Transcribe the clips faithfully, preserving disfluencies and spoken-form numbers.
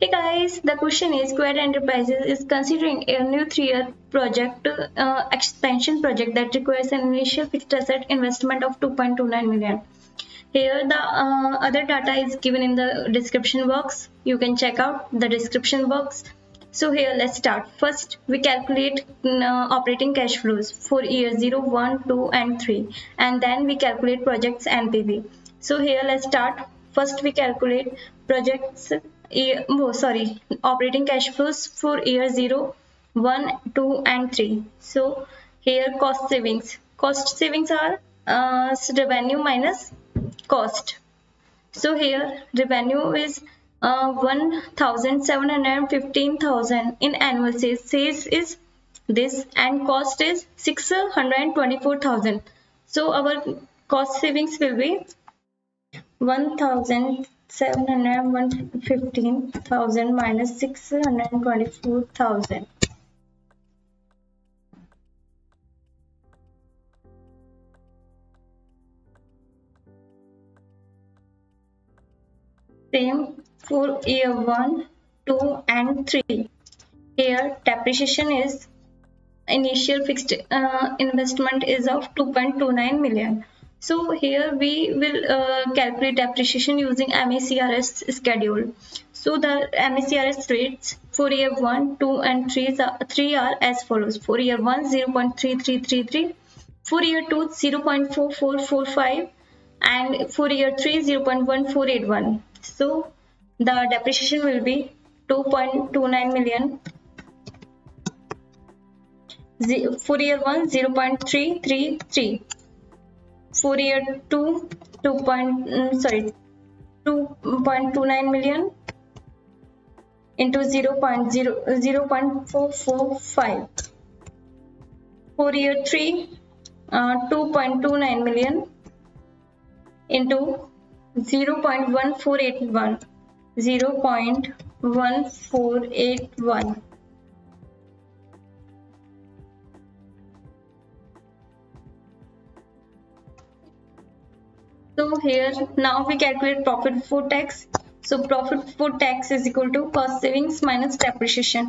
Hey guys, the question is Quad Enterprises is considering a new three-year project uh, expansion project that requires an initial fixed asset investment of two point two nine million. Here the uh, other data is given in the description box. You can check out the description box. So here let's start. First we calculate uh, operating cash flows for year zero, one, two and three, and then we calculate projects N P V. So here let's start. First we calculate projects year, oh, sorry operating cash flows for year zero, one, two and three. So here cost savings. Cost savings are uh, revenue minus cost. So here revenue is Uh, one lakh seven hundred fifteen thousand in annual sales. Sales is this and cost is six hundred twenty-four thousand. So our cost savings will be one lakh seven hundred fifteen thousand minus six hundred twenty-four thousand. Same for year one, two and three. Here depreciation is initial fixed uh, investment is of two point two nine million. So here we will uh, calculate depreciation using M A C R S schedule. So the M A C R S rates for year one, two and three are, three are as follows. For year one, zero point three three three three. For year two, zero point four four four five. And for year three, zero point one four eight one. So the depreciation will be two point two nine million. For year one, zero point three three three. For year two, two point, sorry, two point two nine million into zero point zero, zero point four four five. For year three, uh, two point two nine million into zero point one four eight one. zero point one four eight one. So here now we calculate profit before tax. So profit before tax is equal to cost savings minus depreciation.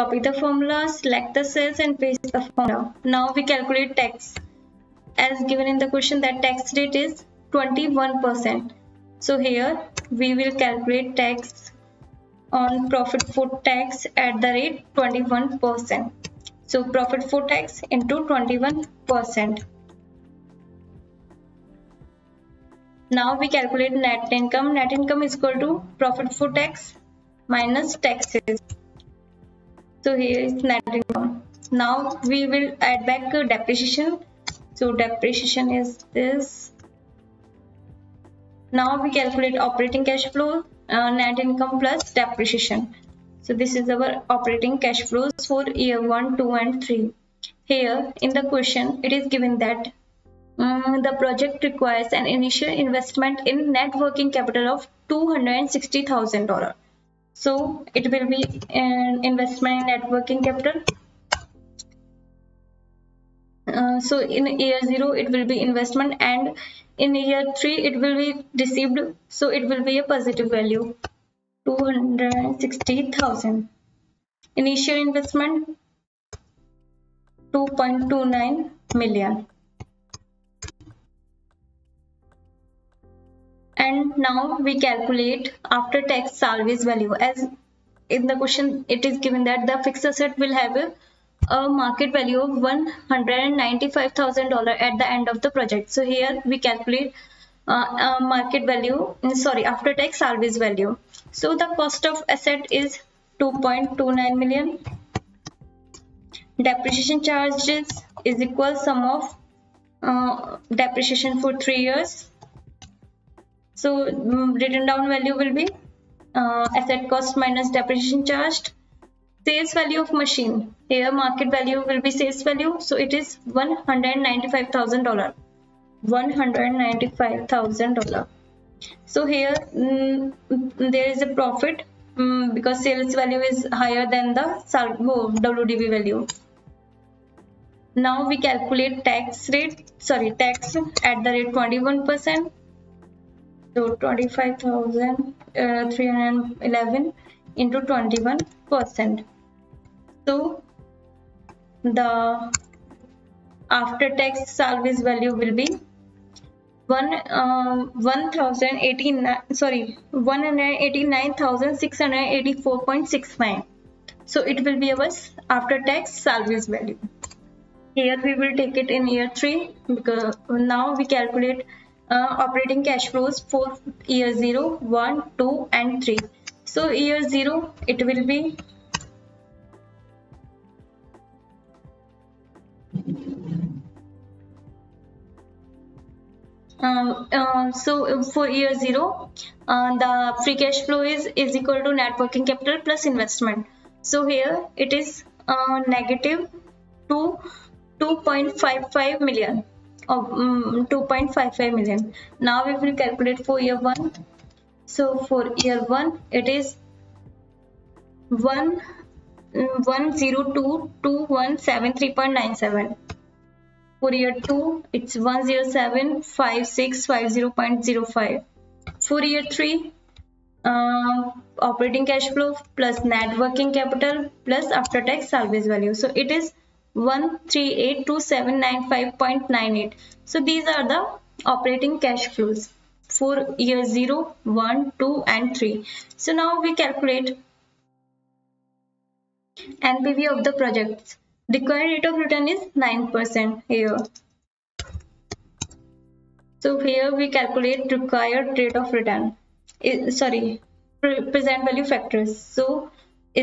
Copy the formula, select the cells and paste the formula. Now we calculate tax. As given in the question, that tax rate is twenty-one percent. So here we will calculate tax on profit before tax at the rate twenty-one percent. So profit before tax into twenty-one percent. Now we calculate net income. Net income is equal to profit before tax minus taxes. So here is net income. Now we will add back depreciation. So depreciation is this. Now we calculate operating cash flow, uh, net income plus depreciation. So this is our operating cash flows for year one, two and three. Here in the question it is given that um, the project requires an initial investment in net working capital of two hundred sixty thousand dollars. So it will be an investment in net working capital. Uh, so in year zero it will be investment, and in year three it will be received, so it will be a positive value two hundred sixty thousand. Initial investment two point two nine million. And now we calculate after tax salvage value. As in the question it is given that the fixed asset will have a a market value of one hundred ninety-five thousand dollars at the end of the project. So here we calculate uh, uh, market value, sorry, after tax salvage value. So the cost of asset is two point two nine million. Depreciation charges is equal sum of uh, depreciation for three years. So written down value will be uh, asset cost minus depreciation charged. Sales value of machine. Here market value will be sales value. So it is one hundred ninety-five thousand dollars. one hundred ninety-five thousand dollars. So here mm, there is a profit mm, because sales value is higher than the oh, W D V value. Now we calculate tax rate. Sorry, tax at the rate twenty-one percent. So twenty-five thousand three hundred eleven into twenty-one percent. So the after tax salvage value will be one uh, one thousand eighty nine sorry one hundred eighty nine thousand six hundred eighty four point six nine. So it will be our after tax salvage value. Here we will take it in year three because now we calculate uh, operating cash flows for year zero, one, two, and three. So year zero it will be Uh, uh, so for year zero, uh, the free cash flow is is equal to net working capital plus investment. So here it is uh, negative to two point five five million or um, two point five five million. Now we will calculate for year one. So for year one it is one one zero two two one seven three point nine seven. For year two, it's one zero seven five six five zero point zero five. For year three, uh, operating cash flow plus net working capital plus after tax salvage value. So it is one three eight two seven nine five point nine eight. So these are the operating cash flows for year zero, one, two, and three. So now we calculate N P V of the projects. Required rate of return is nine percent here. So here we calculate required rate of return. Sorry, present value factors. So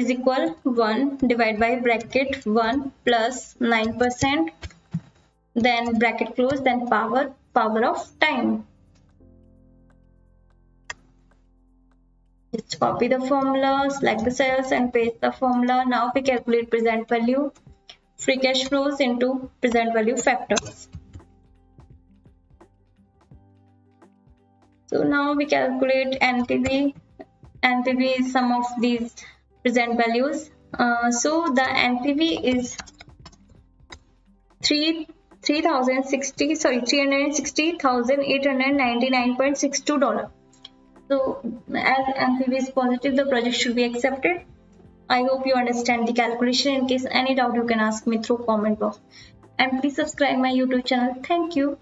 is equal one divided by bracket one plus nine percent. Then bracket close. Then power power of time. Just copy the formula, select the cells, and paste the formula. Now we calculate present value. Free cash flows into present value factors. So now we calculate N P V. N P V is sum of these present values. Uh, so the N P V is three three thousand sixty sorry three hundred sixty thousand eight hundred ninety nine point six two dollar. So as N P V is positive, the project should be accepted. I hope you understand the calculation. In case any doubt, you can ask me through comment box. And please subscribe my YouTube channel. Thank you.